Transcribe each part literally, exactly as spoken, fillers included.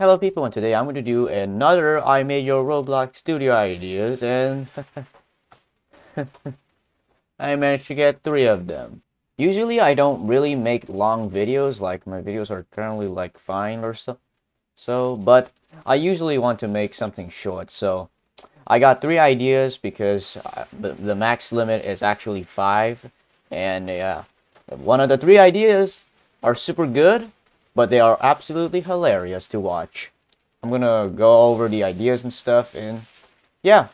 Hello people, and today I'm going to do another I made your Roblox Studio ideas, and I managed to get three of them. Usually I don't really make long videos, like my videos are currently like fine or so, so but I usually want to make something short, so I got three ideas because I, the, the max limit is actually five, and yeah, one of the three ideas are super good. But they are absolutely hilarious to watch. I'm gonna go over the ideas and stuff, and yeah,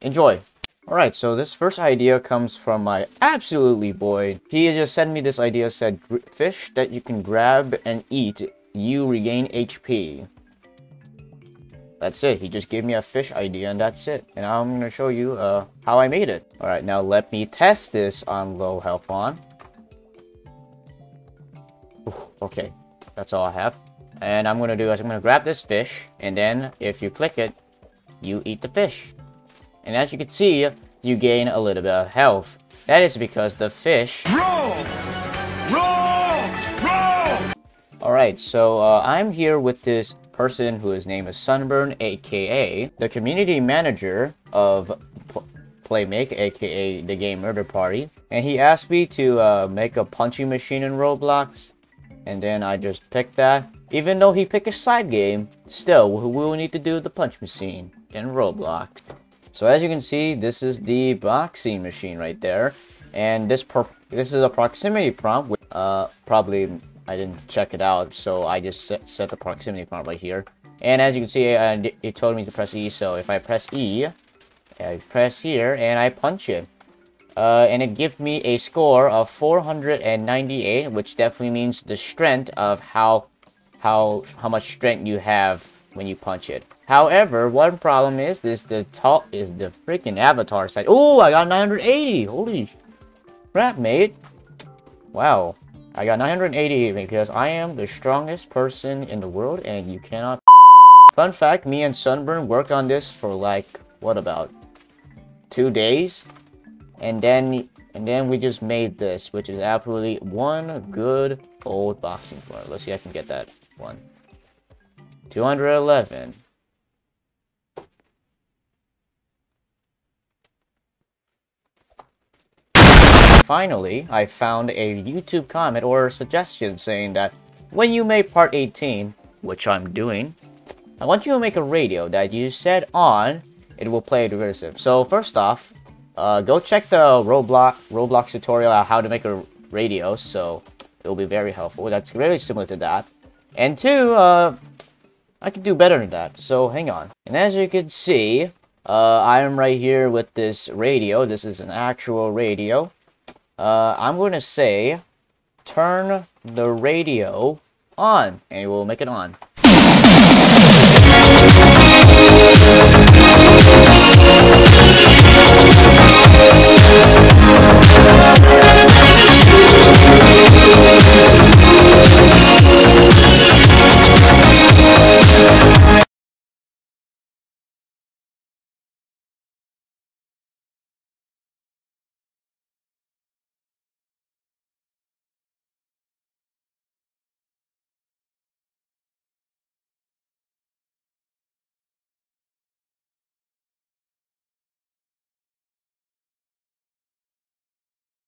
enjoy. Alright, so this first idea comes from my absolutely boy. He just sent me this idea, said, fish that you can grab and eat, you regain H P. That's it, he just gave me a fish idea and that's it. And I'm gonna show you uh, how I made it. Alright, now let me test this on low health on. Okay. That's all I have. And I'm going to do is I'm going to grab this fish. And then if you click it, you eat the fish. And as you can see, you gain a little bit of health. That is because the fish... Roll! Roll! Roll! Alright, so uh, I'm here with this person who his name is Sunburn, a k a the community manager of Playmake, a k a the game Murder Party. And he asked me to uh, make a punching machine in Roblox. And then I just picked that. Even though he picked a side game, still, we will need to do the punch machine in Roblox. So as you can see, this is the boxing machine right there. And this pro this is a proximity prompt. Which, uh, probably I didn't check it out, so I just set, set the proximity prompt right here. And as you can see, uh, it told me to press E. So if I press E, I press here and I punch it. Uh, and it gives me a score of four hundred ninety-eight, which definitely means the strength of how, how, how much strength you have when you punch it. However, one problem is this: the top is the freaking avatar side. Oh, I got nine hundred eighty. Holy crap, mate! Wow, I got nine hundred eighty because I am the strongest person in the world, and you cannot. Fun fact: me and Sunburn worked on this for like what about two days. And then, and then we just made this, which is absolutely one good old boxing floor. Let's see if I can get that one. two hundred eleven. Finally, I found a YouTube comment or suggestion saying that when you make part eighteen, which I'm doing, I want you to make a radio that you said on, it will play a derivative. So first off, Uh, go check the Roblox Roblox tutorial on how to make a radio, so it'll be very helpful. That's really similar to that. And two, uh, I could do better than that, so hang on. And as you can see, uh, I am right here with this radio. This is an actual radio. Uh, I'm going to say, turn the radio on, and we'll make it on. We'll be right back.